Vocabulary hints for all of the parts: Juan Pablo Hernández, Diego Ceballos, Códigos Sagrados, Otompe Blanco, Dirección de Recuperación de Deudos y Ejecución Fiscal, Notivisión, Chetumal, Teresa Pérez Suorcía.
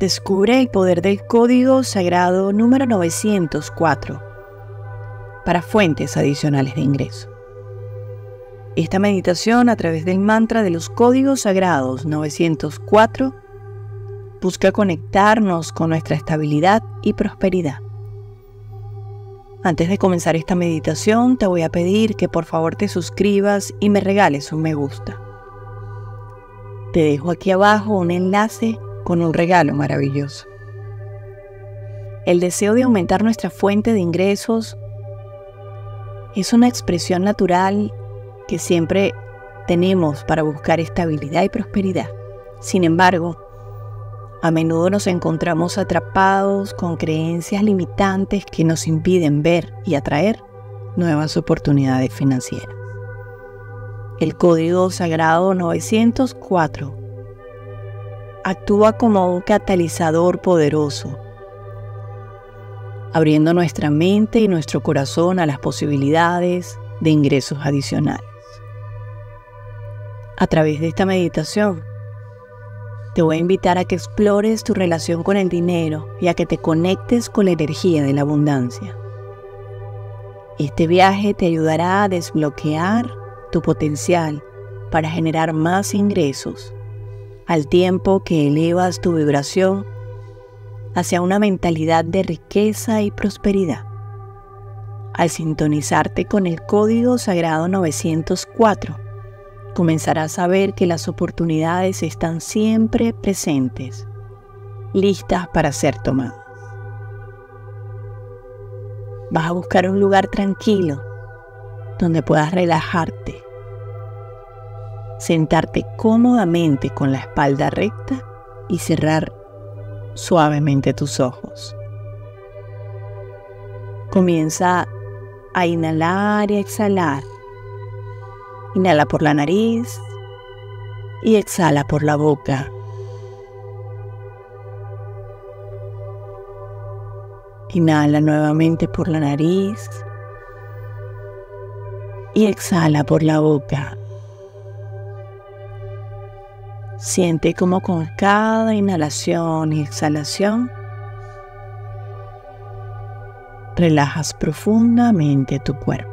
Descubre el poder del Código Sagrado número 904 para fuentes adicionales de ingreso. Esta meditación a través del mantra de los Códigos Sagrados 904 busca conectarnos con nuestra estabilidad y prosperidad. Antes de comenzar esta meditación, te voy a pedir que por favor te suscribas y me regales un me gusta. Te dejo aquí abajo un enlace con un regalo maravilloso. El deseo de aumentar nuestra fuente de ingresos es una expresión natural que siempre tenemos para buscar estabilidad y prosperidad. Sin embargo, a menudo nos encontramos atrapados con creencias limitantes que nos impiden ver y atraer nuevas oportunidades financieras. El Código Sagrado 904 actúa como un catalizador poderoso, abriendo nuestra mente y nuestro corazón a las posibilidades de ingresos adicionales. A través de esta meditación, te voy a invitar a que explores tu relación con el dinero y a que te conectes con la energía de la abundancia. Este viaje te ayudará a desbloquear tu potencial para generar más ingresos, al tiempo que elevas tu vibración hacia una mentalidad de riqueza y prosperidad. Al sintonizarte con el Código Sagrado 904, comenzarás a ver que las oportunidades están siempre presentes, listas para ser tomadas. Vas a buscar un lugar tranquilo donde puedas relajarte, sentarte cómodamente con la espalda recta y cerrar suavemente tus ojos. Comienza a inhalar y a exhalar. Inhala por la nariz y exhala por la boca. Inhala nuevamente por la nariz y exhala por la boca. Siente como con cada inhalación y exhalación relajas profundamente tu cuerpo.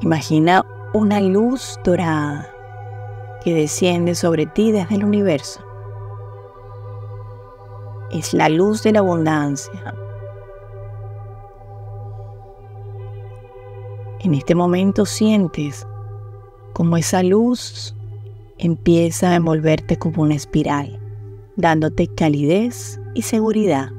Imagina una luz dorada que desciende sobre ti desde el universo. Es la luz de la abundancia. En este momento sientes como esa luz empieza a envolverte como una espiral, dándote calidez y seguridad.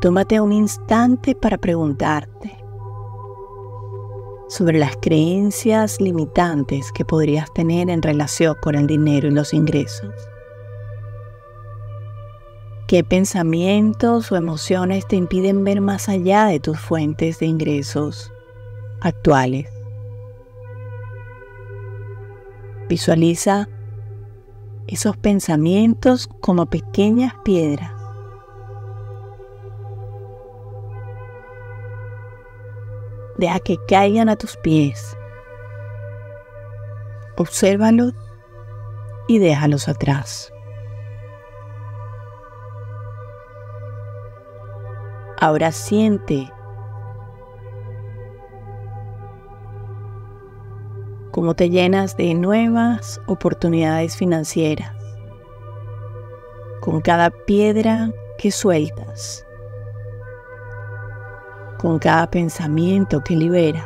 Tómate un instante para preguntarte sobre las creencias limitantes que podrías tener en relación con el dinero y los ingresos. ¿Qué pensamientos o emociones te impiden ver más allá de tus fuentes de ingresos actuales? Visualiza esos pensamientos como pequeñas piedras. Deja que caigan a tus pies. Obsérvalos y déjalos atrás. Ahora siente cómo te llenas de nuevas oportunidades financieras con cada piedra que sueltas, con cada pensamiento que liberas.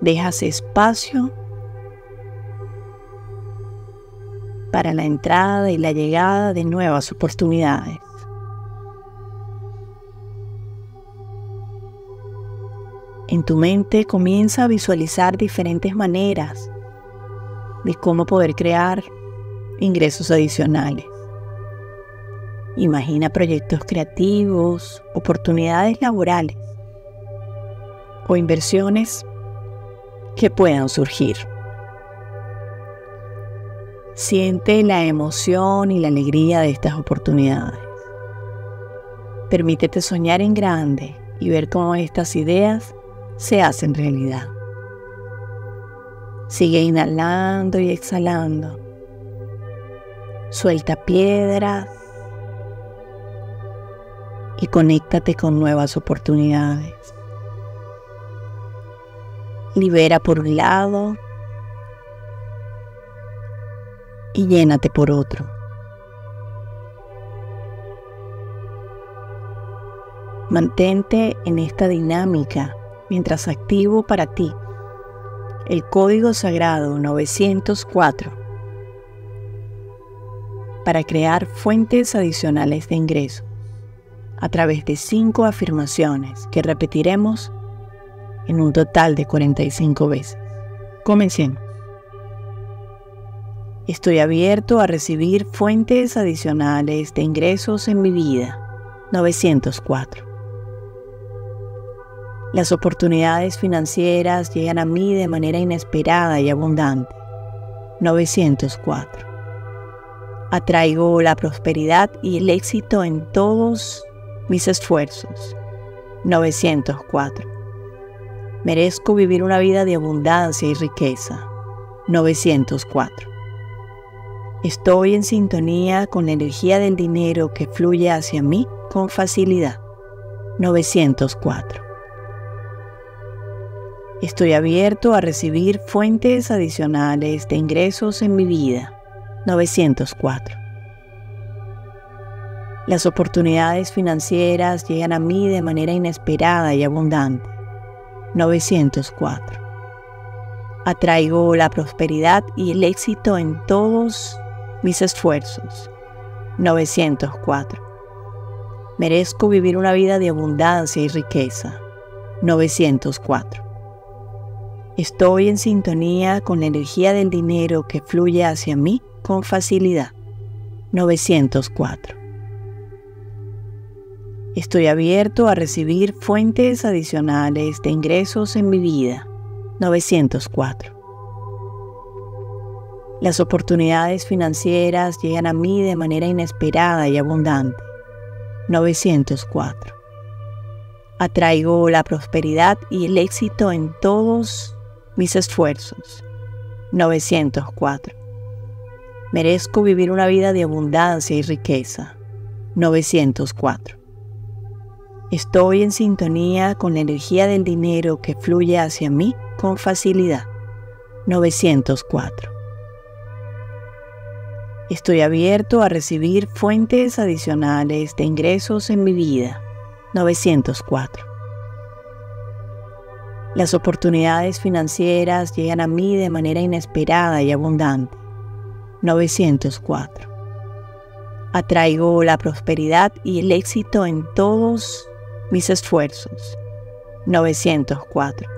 Dejas espacio para la entrada y la llegada de nuevas oportunidades. En tu mente comienza a visualizar diferentes maneras de cómo poder crear ingresos adicionales. Imagina proyectos creativos, oportunidades laborales o inversiones que puedan surgir. Siente la emoción y la alegría de estas oportunidades. Permítete soñar en grande y ver cómo estas ideas se hacen realidad. Sigue inhalando y exhalando. Suelta piedras y conéctate con nuevas oportunidades. Libera por un lado y llénate por otro. Mantente en esta dinámica mientras activo para ti el Código Sagrado 904 para crear fuentes adicionales de ingresos a través de 5 afirmaciones que repetiremos en un total de 45 veces. Comencemos. Estoy abierto a recibir fuentes adicionales de ingresos en mi vida. 904. Las oportunidades financieras llegan a mí de manera inesperada y abundante. 904. Atraigo la prosperidad y el éxito en todos mis esfuerzos. 904. Merezco vivir una vida de abundancia y riqueza. 904. Estoy en sintonía con la energía del dinero que fluye hacia mí con facilidad. 904. Estoy abierto a recibir fuentes adicionales de ingresos en mi vida. 904. Las oportunidades financieras llegan a mí de manera inesperada y abundante. 904. Atraigo la prosperidad y el éxito en todos mis esfuerzos. 904. Merezco vivir una vida de abundancia y riqueza. 904. Estoy en sintonía con la energía del dinero que fluye hacia mí con facilidad. 904. Estoy abierto a recibir fuentes adicionales de ingresos en mi vida. 904. Las oportunidades financieras llegan a mí de manera inesperada y abundante. 904. Atraigo la prosperidad y el éxito en todos mis esfuerzos. 904. Merezco vivir una vida de abundancia y riqueza. 904. Estoy en sintonía con la energía del dinero que fluye hacia mí con facilidad. 904. Estoy abierto a recibir fuentes adicionales de ingresos en mi vida. 904. Las oportunidades financieras llegan a mí de manera inesperada y abundante. 904. Atraigo la prosperidad y el éxito en todos mis esfuerzos. 904.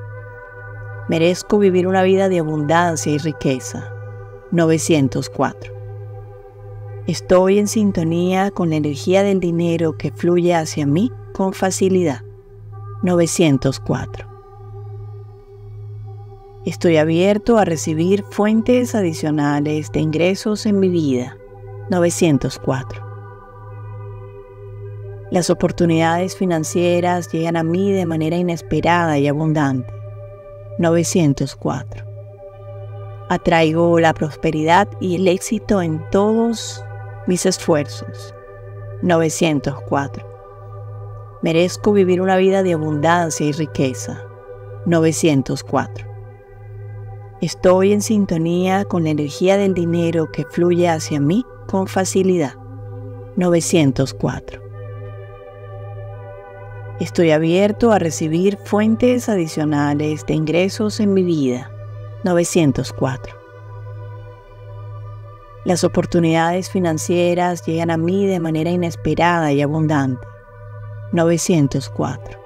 Merezco vivir una vida de abundancia y riqueza. 904. Estoy en sintonía con la energía del dinero que fluye hacia mí con facilidad. 904. Estoy abierto a recibir fuentes adicionales de ingresos en mi vida. 904. Las oportunidades financieras llegan a mí de manera inesperada y abundante. 904. Atraigo la prosperidad y el éxito en todos mis esfuerzos. 904. Merezco vivir una vida de abundancia y riqueza. 904. Estoy en sintonía con la energía del dinero que fluye hacia mí con facilidad. 904. Estoy abierto a recibir fuentes adicionales de ingresos en mi vida. 904. Las oportunidades financieras llegan a mí de manera inesperada y abundante. 904.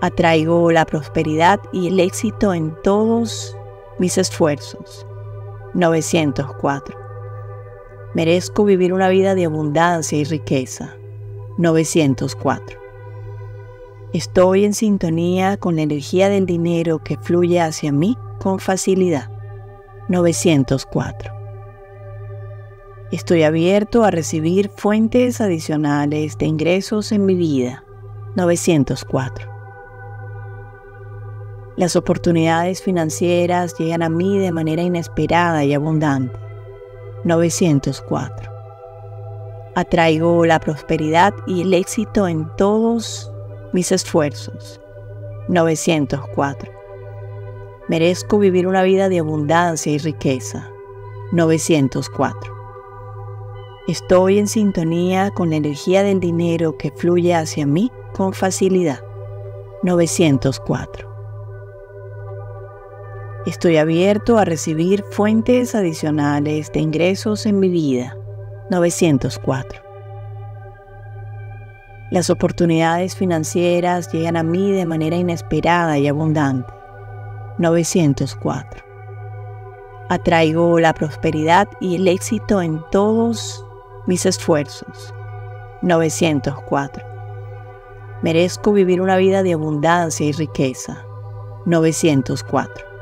Atraigo la prosperidad y el éxito en todos mis esfuerzos. 904. Merezco vivir una vida de abundancia y riqueza. 904. Estoy en sintonía con la energía del dinero que fluye hacia mí con facilidad. 904. Estoy abierto a recibir fuentes adicionales de ingresos en mi vida. 904. Las oportunidades financieras llegan a mí de manera inesperada y abundante. 904. Atraigo la prosperidad y el éxito en todos mis esfuerzos. 904. Merezco vivir una vida de abundancia y riqueza. 904. Estoy en sintonía con la energía del dinero que fluye hacia mí con facilidad. 904. Estoy abierto a recibir fuentes adicionales de ingresos en mi vida. 904. Las oportunidades financieras llegan a mí de manera inesperada y abundante. 904. Atraigo la prosperidad y el éxito en todos mis esfuerzos. 904. Merezco vivir una vida de abundancia y riqueza. 904.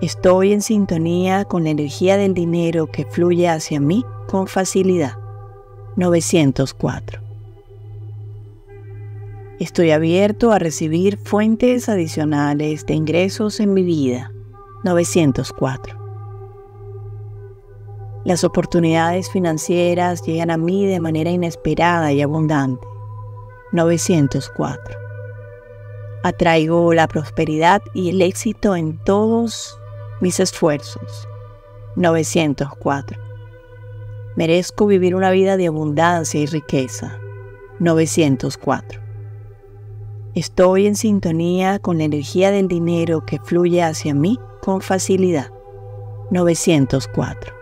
Estoy en sintonía con la energía del dinero que fluye hacia mí con facilidad. 904. Estoy abierto a recibir fuentes adicionales de ingresos en mi vida. 904. Las oportunidades financieras llegan a mí de manera inesperada y abundante. 904. Atraigo la prosperidad y el éxito en todos mis esfuerzos. 904. Merezco vivir una vida de abundancia y riqueza. 904. Estoy en sintonía con la energía del dinero que fluye hacia mí con facilidad. 904.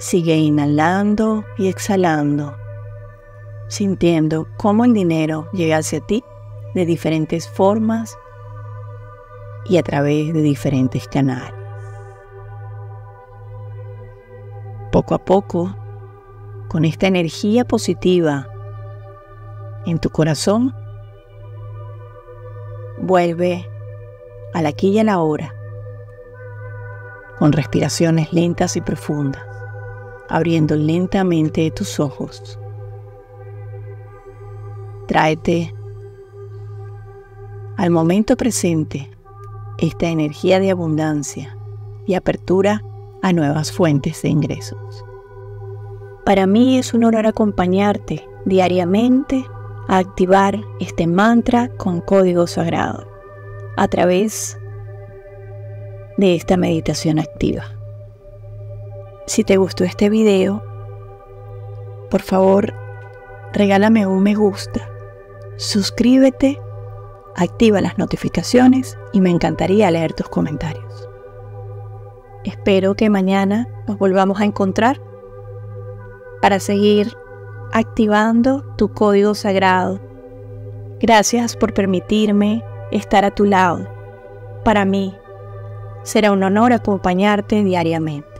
Sigue inhalando y exhalando, sintiendo cómo el dinero llega hacia ti de diferentes formas y a través de diferentes canales. Poco a poco, con esta energía positiva en tu corazón, vuelve al aquí y a la hora, con respiraciones lentas y profundas, abriendo lentamente tus ojos. Tráete al momento presente esta energía de abundancia y apertura a nuevas fuentes de ingresos. Para mí es un honor acompañarte diariamente a activar este mantra con código sagrado a través de esta meditación activa. Si te gustó este video, por favor, regálame un me gusta, suscríbete, activa las notificaciones y me encantaría leer tus comentarios. Espero que mañana nos volvamos a encontrar para seguir activando tu código sagrado. Gracias por permitirme estar a tu lado. Para mí será un honor acompañarte diariamente.